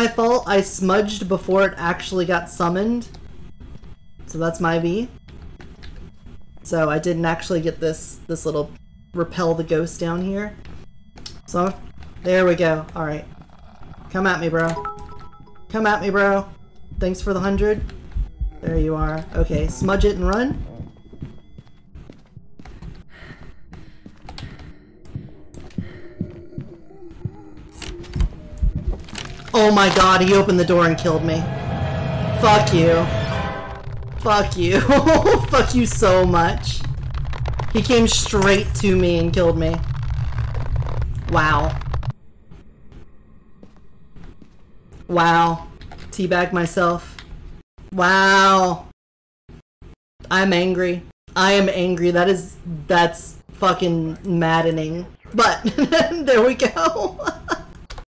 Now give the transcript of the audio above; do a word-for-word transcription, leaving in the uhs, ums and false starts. my fault. I smudged before it actually got summoned. So that's my B. So I didn't actually get this this little repel the ghost down here. So there we go. All right. Come at me, bro. Come at me, bro. Thanks for the hundred. There you are. Okay, smudge it and run. Oh my god, he opened the door and killed me. Fuck you. Fuck you. Fuck you so much. He came straight to me and killed me. Wow. Wow. Teabag myself. Wow. I'm angry. I am angry. That is, that's fucking maddening. But, there we go.